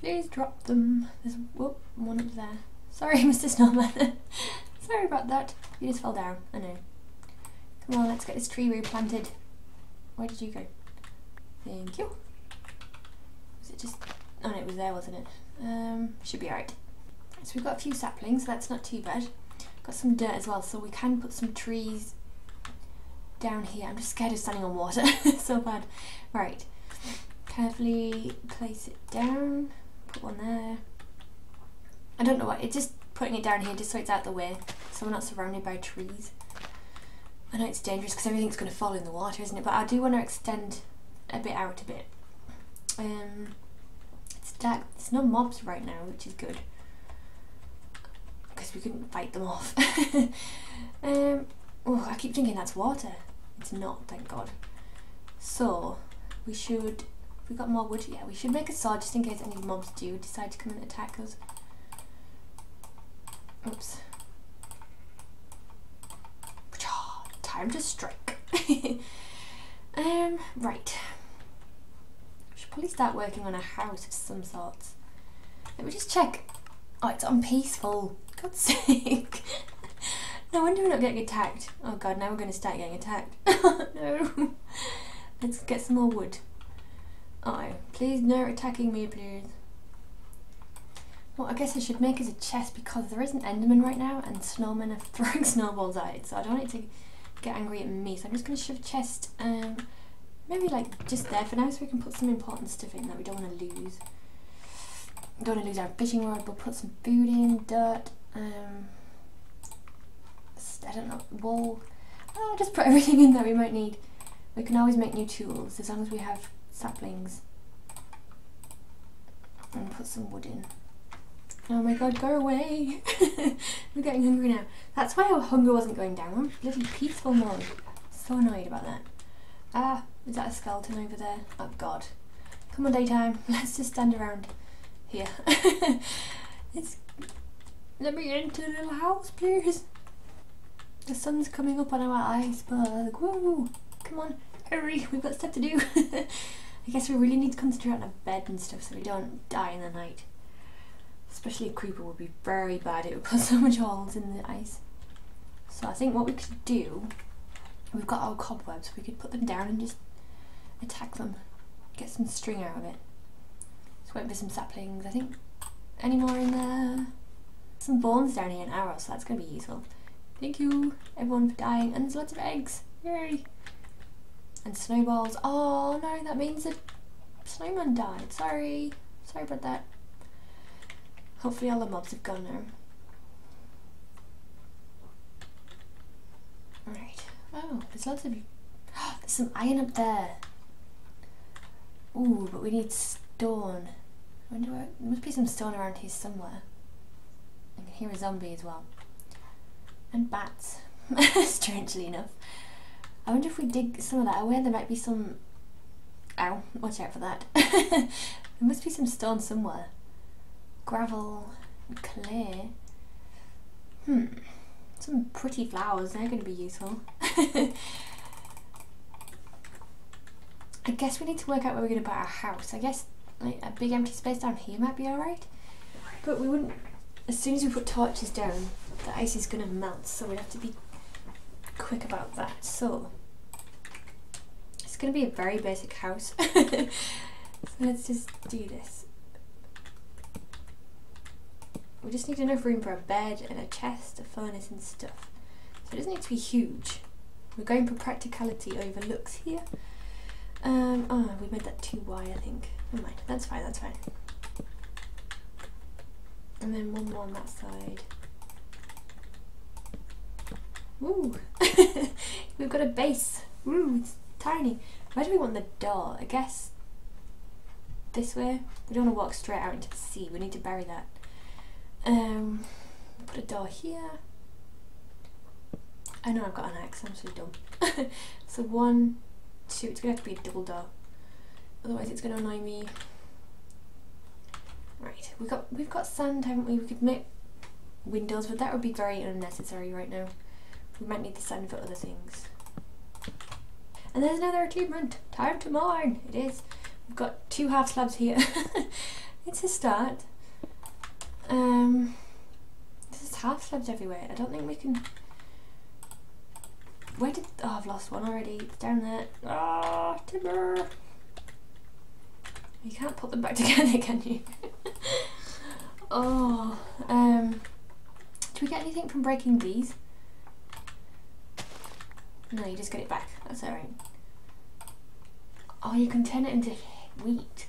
Please drop them. There's one up there. Sorry, Mr. Snowman. Sorry about that. You just fell down. I know. Come on, let's get this tree replanted. Where did you go? Thank you. Was it just... Oh no, it was there, wasn't it? Should be alright. So we've got a few saplings, so that's not too bad. Got some dirt as well, so we can put some trees down here. I'm just scared of standing on water. So bad. Right. Carefully place it down. Put one there. I don't know what, it's just putting it down here just so it's out the way, so we're not surrounded by trees. I know it's dangerous because everything's going to fall in the water, isn't it? But I do want to extend a bit out a bit. It's dark, there's no mobs right now, which is good. Because we couldn't fight them off. Oh, I keep thinking that's water. It's not, thank God. So, we should, we've got more wood, yeah, we should make a sword just in case any mobs do decide to come and attack us. Oops. Time to strike. Right. We should probably start working on a house of some sorts. Let me just check. Oh, it's on peaceful. God's sake. No wonder we're not getting attacked. Oh God, now we're going to start getting attacked. No. Let's get some more wood. Oh, please no attacking me, please. Well, I guess I should make it a chest because there is an Enderman right now and snowmen are throwing snowballs at it, so I don't want it to get angry at me. So I'm just going to shove chest maybe like just there for now so we can put some important stuff in that we don't want to lose. Don't want to lose our fishing rod. We'll put some food in, dirt, I don't know, wool. Oh, just put everything in that we might need. We can always make new tools as long as we have saplings. And put some wood in. Oh my God, go away. We're getting hungry now. That's why our hunger wasn't going down. We're living peaceful mode. So annoyed about that. Ah, is that a skeleton over there? Oh God. Come on, daytime. Let's just stand around here. Let me into the little house, please. The sun's coming up on our iceberg. Whoa, come on, hurry. We've got stuff to do. I guess we really need to concentrate on our bed and stuff so we don't die in the night. Especially a creeper would be very bad, it would put so much holes in the ice. So I think what we could do, we've got our cobwebs, we could put them down and just attack them. Get some string out of it. Just wait for some saplings, I think. Any more in there? Some bones down here and arrows, so that's going to be useful. Thank you everyone for dying, and there's lots of eggs, yay! And snowballs, oh no, that means the snowman died, sorry. Sorry about that. Hopefully all the mobs have gone now. Right. Oh, there's lots of... There's some iron up there. Ooh, but we need stone. I wonder where... There must be some stone around here somewhere. I can hear a zombie as well. And bats. Strangely enough. I wonder if we dig some of that away, there might be some... Ow, watch out for that. There must be some stone somewhere. Gravel, clay, some pretty flowers, they're going to be useful. I guess we need to work out where we're going to put our house. I guess like, a big empty space down here might be alright, but we wouldn't, as soon as we put torches down, the ice is going to melt, so we'd have to be quick about that. So, it's going to be a very basic house, so let's just do this. We just need enough room for a bed and a chest, a furnace and stuff. So it doesn't need to be huge. We're going for practicality over looks here. Oh, we made that too wide, I think. Never mind, that's fine, that's fine. And then one more on that side. Woo! We've got a base. Woo, it's tiny. Where do we want the door? I guess this way. We don't want to walk straight out into the sea. We need to bury that. Put a door here. I know I've got an axe, I'm so dumb. So 1, 2, it's gonna have to be a double door. Otherwise it's gonna annoy me. Right, we've got sand, haven't we? We could make windows, but that would be very unnecessary right now. We might need the sand for other things. And there's another achievement! Time to mine! It is. We've got 2 half slabs here. It's a start. There's half slabs everywhere. I don't think we can... Where did... Oh, I've lost one already. It's down there. Ah, timber! You can't put them back together, can you? Oh, do we get anything from breaking these? No, you just get it back. That's alright. Oh, you can turn it into wheat.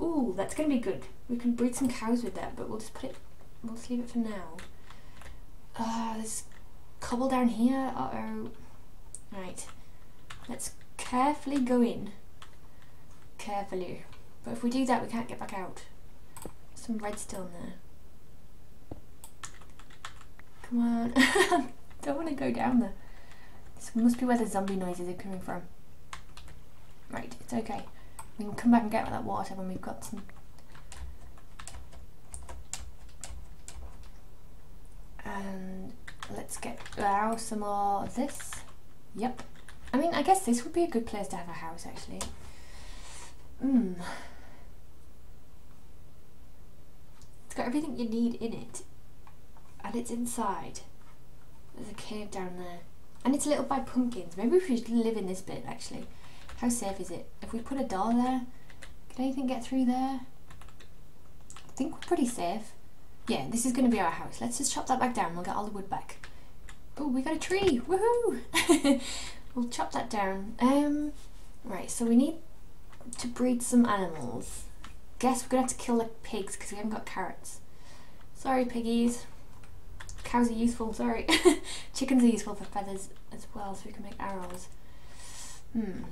Ooh, that's gonna be good. We can breed some cows with that, but we'll just put it... We'll just leave it for now. Ah, there's cobble down here. Uh-oh. Right. Let's carefully go in. Carefully. But if we do that, we can't get back out. Some redstone there. Come on. Don't want to go down there. This must be where the zombie noises are coming from. Right, it's okay. We can come back and get that water when we've got some. And let's get some more of this. Yep. I mean, I guess this would be a good place to have a house, actually. Mmm. It's got everything you need in it. And it's inside. There's a cave down there. And it's lit up by pumpkins. Maybe we should live in this bit, actually. How safe is it? If we put a door there, can anything get through there? I think we're pretty safe. Yeah, this is going to be our house. Let's just chop that back down. We'll get all the wood back. Oh, we got a tree. Woohoo! We'll chop that down. Right, so we need to breed some animals. Guess we're going to have to kill the pigs because we haven't got carrots. Sorry, piggies. Cows are useful, sorry. Chickens are useful for feathers as well, so we can make arrows. Hmm.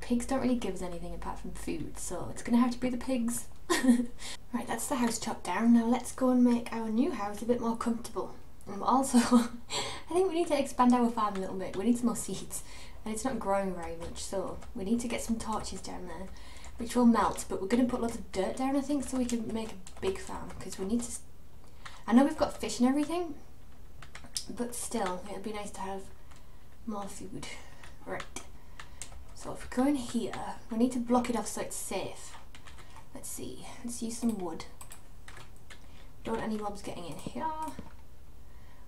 Pigs don't really give us anything apart from food, so it's going to have to be the pigs. Right, that's the house chopped down. Now let's go and make our new house a bit more comfortable. And also, I think we need to expand our farm a little bit. We need some more seeds, and it's not growing very much, so we need to get some torches down there, which will melt, but we're going to put lots of dirt down, I think, so we can make a big farm, because we need to... I know we've got fish and everything, but still, it'd be nice to have more food. Right, so if we go in here, we need to block it off so it's safe. Let's see, let's use some wood. Don't want any mobs getting in here.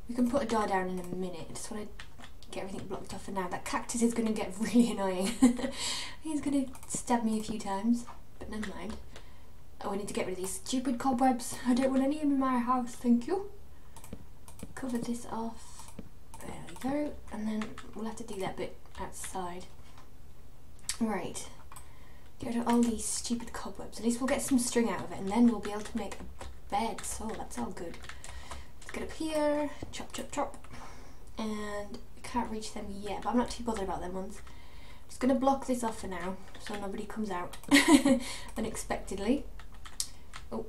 We can put a door down in a minute. I just want to get everything blocked off for now. That cactus is going to get really annoying. He's going to stab me a few times, but never mind. Oh, we need to get rid of these stupid cobwebs. I don't want any in my house, thank you. Cover this off. There we go. And then we'll have to do that bit outside. Right. Get rid of all these stupid cobwebs. At least we'll get some string out of it, and then we'll be able to make a bed, so that's all good. Let's get up here. Chop, chop, chop. And we can't reach them yet, but I'm not too bothered about them ones. I'm just going to block this off for now, so nobody comes out unexpectedly. Oh,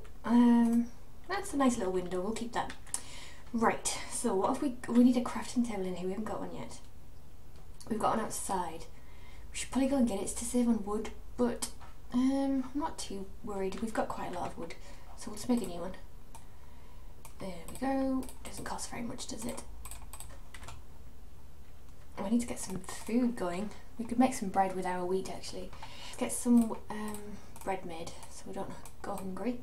that's a nice little window, we'll keep that. Right, so what have we need a crafting table in here, we haven't got one yet. We've got one outside. We should probably go and get it, it's to save on wood, but I'm not too worried, we've got quite a lot of wood, so we'll just make a new one. There we go, doesn't cost very much, does it? I need to get some food going. We could make some bread with our wheat, actually. Let's get some bread made so we don't go hungry.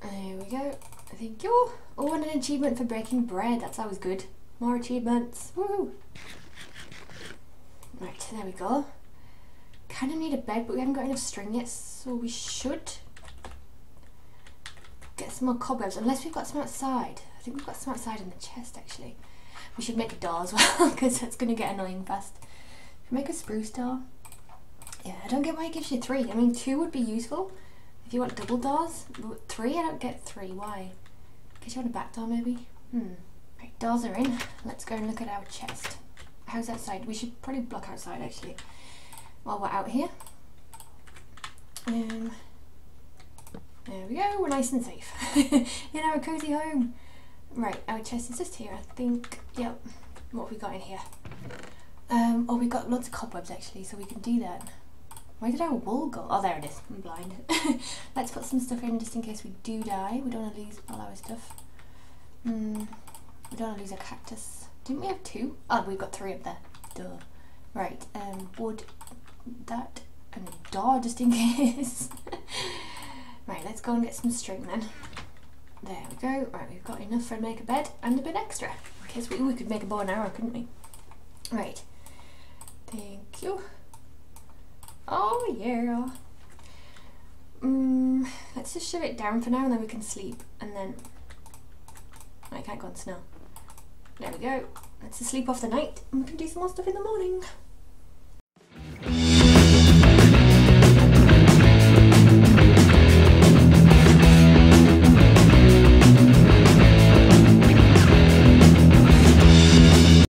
There we go. Thank you. Oh, and an achievement for breaking bread. That's always good. More achievements. Woo! Right, there we go. Kind of need a bed, but we haven't got enough string yet, so we should get some more cobwebs, unless we've got some outside. I think we've got some outside in the chest, actually. We should make a door as well, because that's going to get annoying fast. Should we make a spruce door? Yeah, I don't get why it gives you 3. I mean, 2 would be useful if you want double doors. But 3? I don't get 3. Why? Because you want a back door, maybe? Hmm. Right, doors are in. Let's go and look at our chest. How's outside? We should probably block outside, actually, while we're out here. There we go. We're nice and safe in our cozy home. Right, our chest is just here, I think. Yep. What have we got in here? Oh, we got lots of cobwebs actually, so we can do that. Where did our wool go? Oh, there it is. I'm blind. Let's put some stuff in just in case we do die. We don't want to lose all our stuff. We don't want to lose our cactus. Didn't we have 2? Oh, we've got 3 up there. Duh. Right, wood, that, and a door just in case. Right, let's go and get some string then. There we go. Right, we've got enough for make a bed and a bit extra. I guess we could make a bow and arrow, couldn't we? Right. Thank you. Oh yeah. Let's just shove it down for now and then we can sleep. And then I can't go on snow. There we go. Let's just sleep off the night and we can do some more stuff in the morning.